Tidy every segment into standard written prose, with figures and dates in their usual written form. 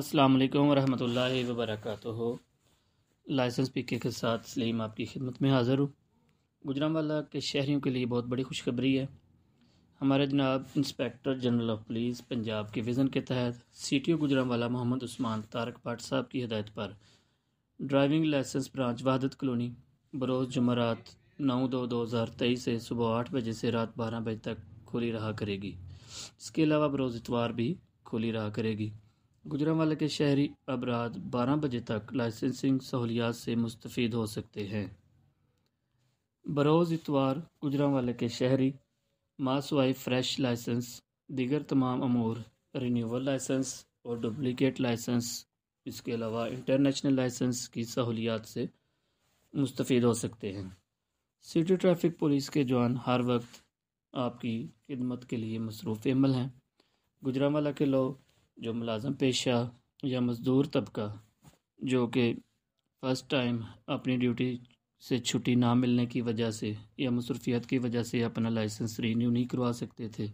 अस्सलाम वालेकुम वरहमतुल्लाहि वबरकातुहू। लाइसेंस पीके के साथ सलीम आपकी खिदमत में हाज़िर हूँ। गुजरांवाला के शहरियों के लिए बहुत बड़ी खुशखबरी है। हमारे जनाब inspector general of police Punjab के विज़न के तहत सीटीओ गुजरांवाला मोहम्मद उस्मान तारक भट्ट साहब की हिदायत पर driving licence branch Wahdat colony बरोज़ जुमेरात 9/2/2023 से सुबह 8 बजे से रात 12 बजे तक खुली रहा करेगी। इसके अलावा बरोज़ इतवार भी खुली रहा करेगी। गुजरांवाला के शहरी अब रात 12 बजे तक लाइसेंसिंग सहूलियात से मुस्तफ़ीद हो सकते हैं। बरोज़ इतवार गुजरांवाला के शहरी मासवाई फ्रेश लाइसेंस, दीगर तमाम अमूर रिन्यूअल लाइसेंस और डुप्लिकेट लाइसेंस, इसके अलावा इंटरनेशनल लाइसेंस की सहूलियात से मुस्तफ़ीद हो सकते हैं। सिटी ट्रैफिक पुलिस के जवान हर वक्त आपकी खिदमत के लिए मसरूफ़ अमल हैं। गुजरांवाला के लोग जो मुलाजम पेशा या मज़दूर तबका जो कि फ़र्स्ट टाइम अपनी ड्यूटी से छुट्टी ना मिलने की वजह से या मसरूफियत की वजह से अपना लाइसेंस रीन्यू नहीं करवा सकते थे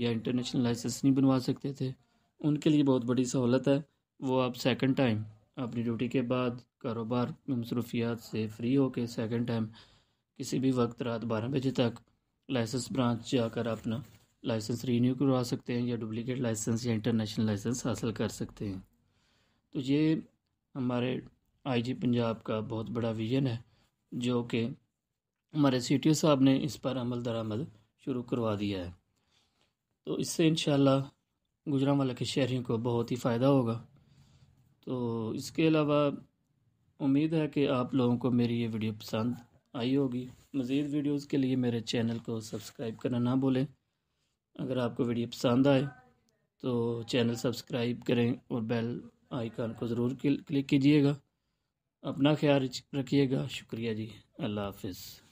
या इंटरनेशनल लाइसेंस नहीं बनवा सकते थे, उनके लिए बहुत बड़ी सहूलत है। वो अब सेकंड टाइम अपनी ड्यूटी के बाद कारोबार में मसरूफियात से फ्री होकर सेकंड टाइम किसी भी वक्त रात 12 बजे तक लाइसेंस ब्रांच जाकर अपना लाइसेंस रीन्यू करवा सकते हैं या डुप्लिकेट लाइसेंस या इंटरनेशनल लाइसेंस हासिल कर सकते हैं। तो ये हमारे आईजी पंजाब का बहुत बड़ा विजन है जो कि हमारे सीटीओ साहब ने इस पर अमल दरामद शुरू करवा दिया है। तो इससे इंशाल्लाह गुजरांवाला के शहरियों को बहुत ही फ़ायदा होगा। तो इसके अलावा उम्मीद है कि आप लोगों को मेरी ये वीडियो पसंद आई होगी। मज़ीद वीडियोज़ के लिए मेरे चैनल को सब्सक्राइब करना ना भूलें। अगर आपको वीडियो पसंद आए तो चैनल सब्सक्राइब करें और बेल आइकन को ज़रूर क्लिक कीजिएगा। अपना ख्याल रखिएगा। शुक्रिया जी, अल्लाह हाफिज़।